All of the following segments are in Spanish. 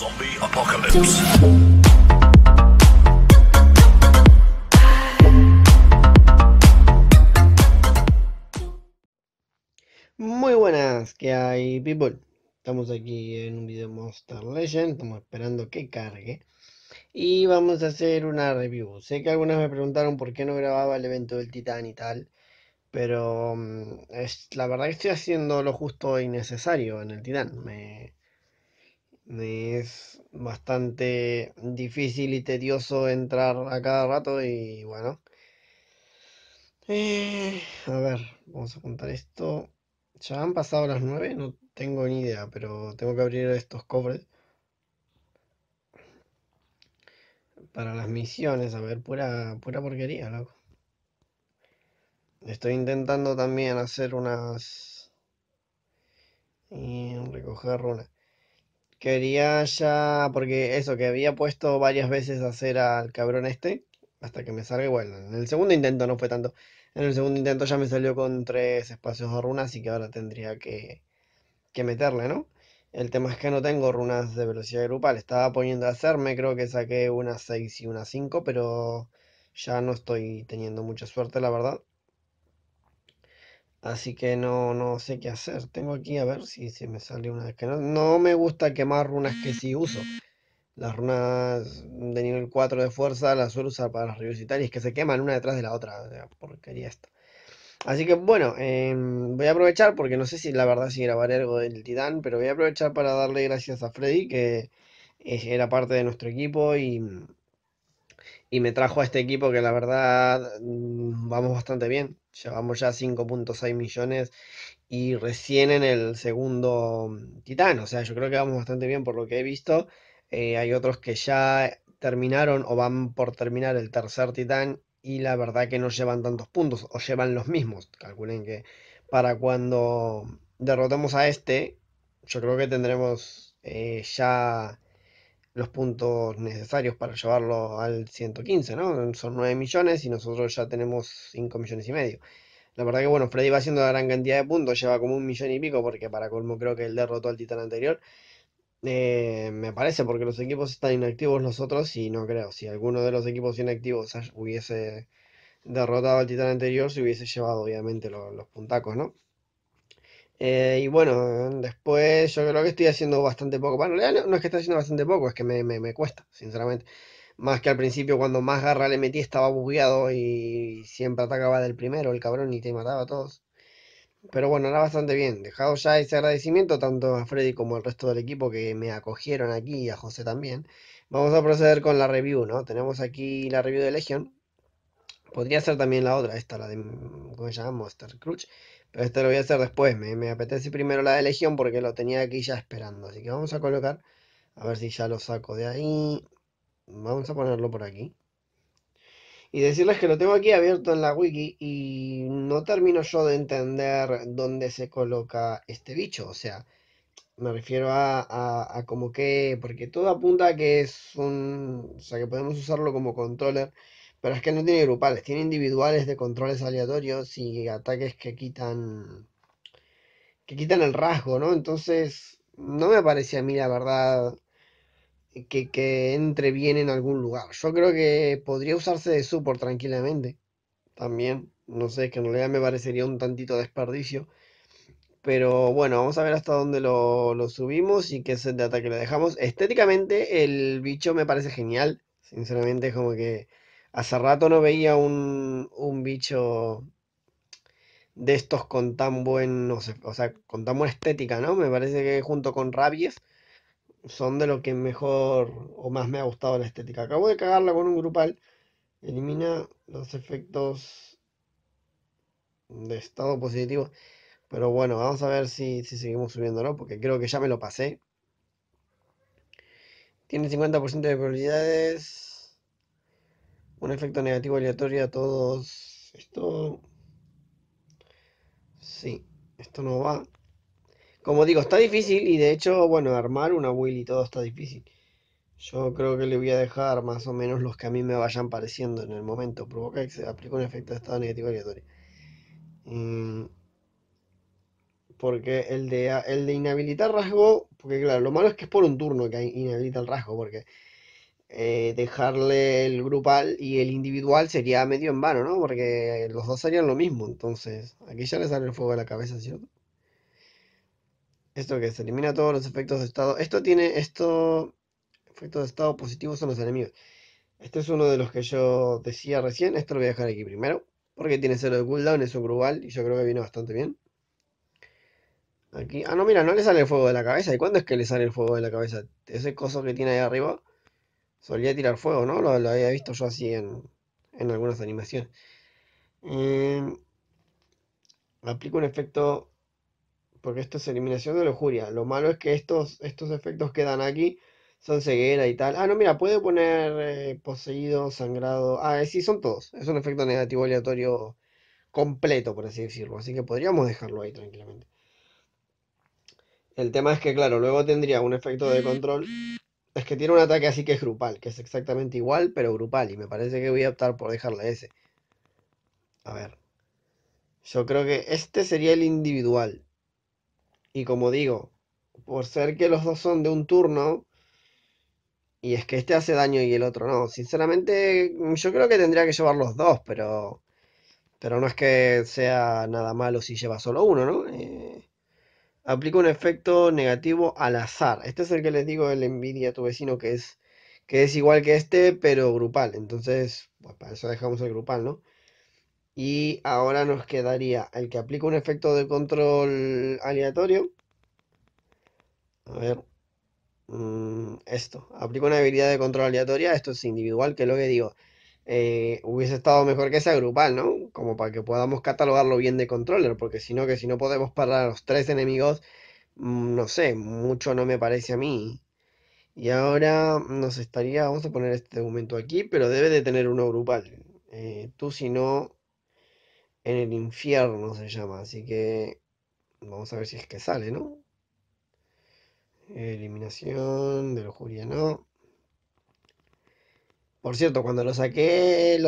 Zombie Apocalypse. Muy buenas, ¿qué hay, people? Estamos aquí en un video de Monster Legends, estamos esperando que cargue y vamos a hacer una review. Sé que algunas me preguntaron por qué no grababa el evento del Titán y tal, pero la verdad que estoy haciendo lo justo y necesario en el Titán. Me es bastante difícil y tedioso entrar a cada rato y bueno. A ver, vamos a contar esto. Ya han pasado las 9, no tengo ni idea, pero tengo que abrir estos cofres. Para las misiones, a ver, pura porquería, loco. Estoy intentando también hacer unas... y recoger runas. Quería ya, porque eso, que había puesto varias veces a hacer al cabrón este, hasta que me salga igual. Bueno, en el segundo intento no fue tanto. En el segundo intento ya me salió con 3 espacios de runas, así que ahora tendría que meterle, ¿no? El tema es que no tengo runas de velocidad grupal. Estaba poniendo a hacerme, creo que saqué unas 6 y unas 5, pero ya no estoy teniendo mucha suerte, la verdad. Así que no sé qué hacer. Tengo aquí a ver si me sale una vez que no me gusta quemar runas que sí uso. Las runas de nivel 4 de fuerza las suelo usar para las reviews y tal, y es que se queman una detrás de la otra. O sea, porquería esto. Así que bueno, voy a aprovechar, porque no sé si la verdad si grabaré algo del Titán, pero voy a aprovechar para darle gracias a Freddy, que era parte de nuestro equipo y me trajo a este equipo que la verdad vamos bastante bien. Llevamos ya 5.6 millones y recién en el segundo Titán. O sea, yo creo que vamos bastante bien por lo que he visto. Hay otros que ya terminaron o van por terminar el tercer Titán y la verdad que no llevan tantos puntos o llevan los mismos. Calculen que para cuando derrotemos a este, yo creo que tendremos ya los puntos necesarios para llevarlo al 115, ¿no? Son 9 millones y nosotros ya tenemos 5 millones y medio. La verdad que bueno, Freddy va haciendo una gran cantidad de puntos, lleva como 1 millón y pico, porque para colmo creo que él derrotó al Titán anterior. Me parece, porque los equipos están inactivos nosotros y no creo. Si alguno de los equipos inactivos hubiese derrotado al Titán anterior, se hubiese llevado obviamente los puntacos, ¿no? Y bueno, después yo creo que estoy haciendo bastante poco. Bueno, en realidad no es que esté haciendo bastante poco, es que me cuesta, sinceramente. Más que al principio, cuando más garra le metí, estaba bugueado y siempre atacaba del primero el cabrón y te mataba a todos. Pero bueno, era bastante bien. Dejado ya ese agradecimiento tanto a Freddy como al resto del equipo que me acogieron aquí y a José también, vamos a proceder con la review, ¿no? Tenemos aquí la review de Legion. Podría ser también la otra, esta, la de, ¿cómo se llama? Monster Crutch. Pero esta lo voy a hacer después, me apetece primero la de Legión porque lo tenía aquí ya esperando. Así que vamos a colocar, a ver si ya lo saco de ahí. Vamos a ponerlo por aquí. Y decirles que lo tengo aquí abierto en la wiki y no termino yo de entender dónde se coloca este bicho. O sea, me refiero a como que, porque todo apunta a que es un, o sea, que podemos usarlo como controller. Pero es que no tiene grupales, tiene individuales de controles aleatorios y ataques que quitan el rasgo, ¿no? Entonces, no me parece a mí, la verdad, que entre bien en algún lugar. Yo creo que podría usarse de support tranquilamente. También, no sé, es que en realidad me parecería un tantito desperdicio. Pero bueno, vamos a ver hasta dónde lo subimos y qué set de ataque le dejamos. Estéticamente, el bicho me parece genial. Sinceramente, es como que... hace rato no veía un bicho de estos con tan buen, no sé, o sea, con tan buena estética, ¿no? Me parece que junto con rabies son de lo que mejor o más me ha gustado la estética. Acabo de cagarla con un grupal. Elimina los efectos de estado positivo. Pero bueno, vamos a ver si seguimos subiendo, ¿no? Porque creo que ya me lo pasé. Tiene 50% de probabilidades. Un efecto negativo aleatorio a todos. Esto... sí, esto no va. Como digo, está difícil y de hecho, bueno, armar una build y todo está difícil. Yo creo que le voy a dejar más o menos los que a mí me vayan pareciendo en el momento. Provoca que se aplique un efecto de estado negativo aleatorio. Porque el de inhabilitar rasgo, porque claro, lo malo es que es por un turno que inhabilita el rasgo, porque dejarle el grupal y el individual sería medio en vano, ¿no? Porque los dos harían lo mismo, entonces aquí ya le sale el fuego de la cabeza, ¿cierto? Esto que se elimina todos los efectos de estado, efectos de estado positivos son los enemigos. Este es uno de los que yo decía recién, esto lo voy a dejar aquí primero, porque tiene 0 de cooldown, es un grupal y yo creo que viene bastante bien. Aquí, ah no, mira, no le sale el fuego de la cabeza. ¿Y cuándo es que le sale el fuego de la cabeza? Ese coso que tiene ahí arriba solía tirar fuego, ¿no? Lo había visto yo así en algunas animaciones. Aplico un efecto, porque esto es eliminación de lujuria. Lo malo es que estos efectos que dan aquí son ceguera y tal. Ah no, mira, puede poner poseído, sangrado. Ah, sí, son todos, es un efecto negativo aleatorio completo, por así decirlo. Así que podríamos dejarlo ahí tranquilamente. El tema es que, claro, luego tendría un efecto de control. Es que tiene un ataque así que es grupal, que es exactamente igual, pero grupal. Y me parece que voy a optar por dejarle ese. A ver. Yo creo que este sería el individual. Y como digo, por ser que los dos son de un turno, y es que este hace daño y el otro no. Sinceramente, yo creo que tendría que llevar los dos, pero no es que sea nada malo si lleva solo uno, ¿no? Aplica un efecto negativo al azar. Este es el que les digo, el envidia a tu vecino, que es igual que este, pero grupal. Entonces, pues para eso dejamos el grupal, ¿no? Y ahora nos quedaría el que aplica un efecto de control aleatorio. A ver. Esto. Aplica una habilidad de control aleatoria. Esto es individual, que es lo que digo. Hubiese estado mejor que sea grupal, ¿no? Como para que podamos catalogarlo bien de controller, porque si no podemos parar a los tres enemigos, no sé, mucho no me parece a mí. Y ahora nos estaría, vamos a poner este documento aquí, pero debe de tener uno grupal. Tú si no, en el infierno se llama, así que vamos a ver si es que sale, ¿no? Eliminación de lujuria, ¿no? Por cierto, cuando lo saqué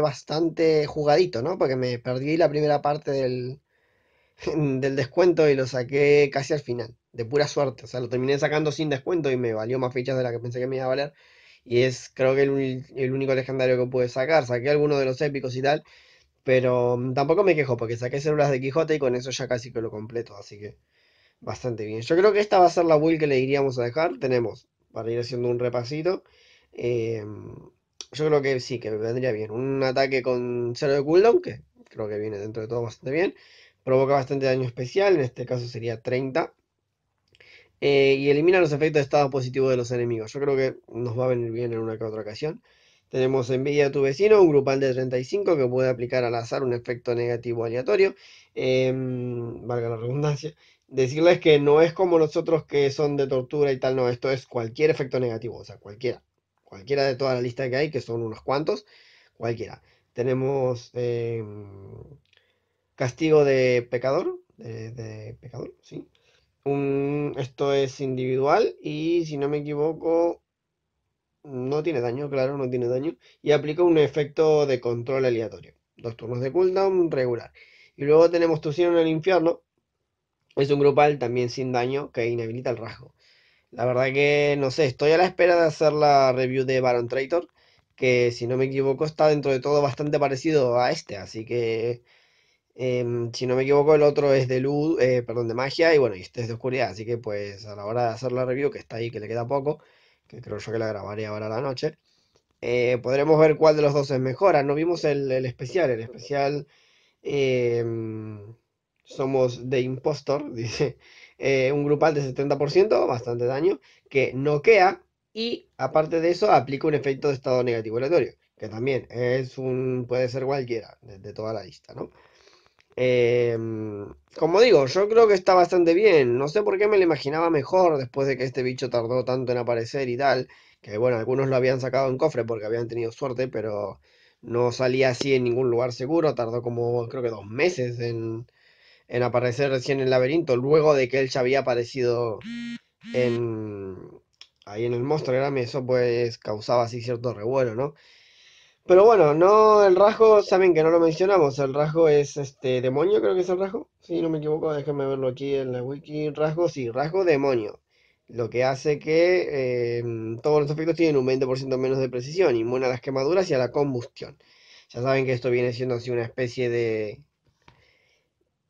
bastante jugadito, ¿no? Porque me perdí la primera parte del descuento y lo saqué casi al final, de pura suerte. O sea, lo terminé sacando sin descuento y me valió más fichas de las que pensé que me iba a valer. Y es, creo que el único legendario que pude sacar. Saqué algunos de los épicos y tal, pero tampoco me quejo porque saqué células de Quijote y con eso ya casi que lo completo. Así que bastante bien. Yo creo que esta va a ser la build que le iríamos a dejar. Tenemos, para ir haciendo un repasito, yo creo que sí, que me vendría bien. Un ataque con 0 de cooldown, que creo que viene dentro de todo bastante bien. Provoca bastante daño especial, en este caso sería 30. Y elimina los efectos de estado positivo de los enemigos. Yo creo que nos va a venir bien en una que otra ocasión. Tenemos envidia a tu vecino, un grupal de 35 que puede aplicar al azar un efecto negativo aleatorio. Valga la redundancia. Decirles que no es como los otros que son de tortura y tal, no, esto es cualquier efecto negativo, o sea, cualquiera de toda la lista que hay, que son unos cuantos, cualquiera. Tenemos castigo de pecador, sí. Esto es individual y si no me equivoco no tiene daño, claro, no tiene daño. Y aplica un efecto de control aleatorio, 2 turnos de cooldown regular. Y luego tenemos tu cielo en el infierno, es un grupal también sin daño que inhabilita el rasgo. La verdad que, no sé, estoy a la espera de hacer la review de Baron Traitor, que si no me equivoco está dentro de todo bastante parecido a este, así que, si no me equivoco el otro es de luz, perdón, de magia, y bueno, este es de oscuridad, así que pues a la hora de hacer la review, que está ahí, que le queda poco, que creo yo que la grabaré ahora a la noche, podremos ver cuál de los dos es mejor. No vimos el especial, somos The Impostor, dice. Un grupal de 70%, bastante daño, que noquea y aparte de eso aplica un efecto de estado negativo aleatorio, que también es puede ser cualquiera de toda la lista, ¿no? Como digo, yo creo que está bastante bien, no sé por qué me lo imaginaba mejor después de que este bicho tardó tanto en aparecer y tal, que bueno, algunos lo habían sacado en cofre porque habían tenido suerte, pero no salía así en ningún lugar seguro, tardó como creo que 2 meses en aparecer recién en el laberinto, luego de que él ya había aparecido ahí en el Monster Legends, eso pues causaba así cierto revuelo, ¿no? Pero bueno, no, el rasgo, saben que no lo mencionamos, el rasgo es demonio, creo que es el rasgo, si no me equivoco, déjenme verlo aquí en la wiki, rasgo, sí, rasgo demonio, lo que hace que todos los efectos tienen un 20% menos de precisión, inmune a las quemaduras y a la combustión. Ya saben que esto viene siendo así una especie de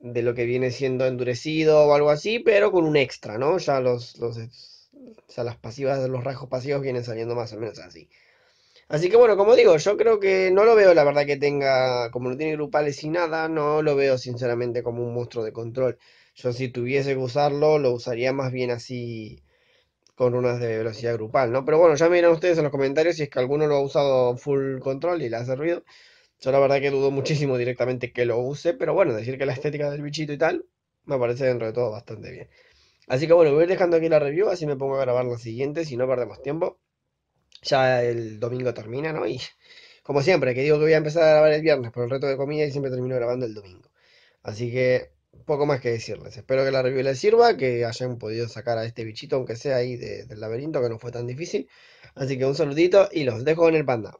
lo que viene siendo endurecido o algo así, pero con un extra, ¿no? Ya las pasivas, los rasgos pasivos vienen saliendo más o menos así. Así que bueno, como digo, yo creo que no lo veo, la verdad, que tenga, como no tiene grupales y nada, no lo veo sinceramente como un monstruo de control. Yo si tuviese que usarlo, lo usaría más bien así con runas de velocidad grupal, ¿no? Pero bueno, ya me dirán ustedes en los comentarios si es que alguno lo ha usado full control y le ha servido. Yo la verdad que dudo muchísimo directamente que lo use, pero bueno, decir que la estética del bichito y tal, me parece dentro de todo bastante bien. Así que bueno, voy a ir dejando aquí la review, así me pongo a grabar la siguiente, si no perdemos tiempo. Ya el domingo termina, ¿no? Y como siempre, que digo que voy a empezar a grabar el viernes por el reto de comida y siempre termino grabando el domingo. Así que poco más que decirles. Espero que la review les sirva, que hayan podido sacar a este bichito, aunque sea ahí del laberinto, que no fue tan difícil. Así que un saludito y los dejo con el panda.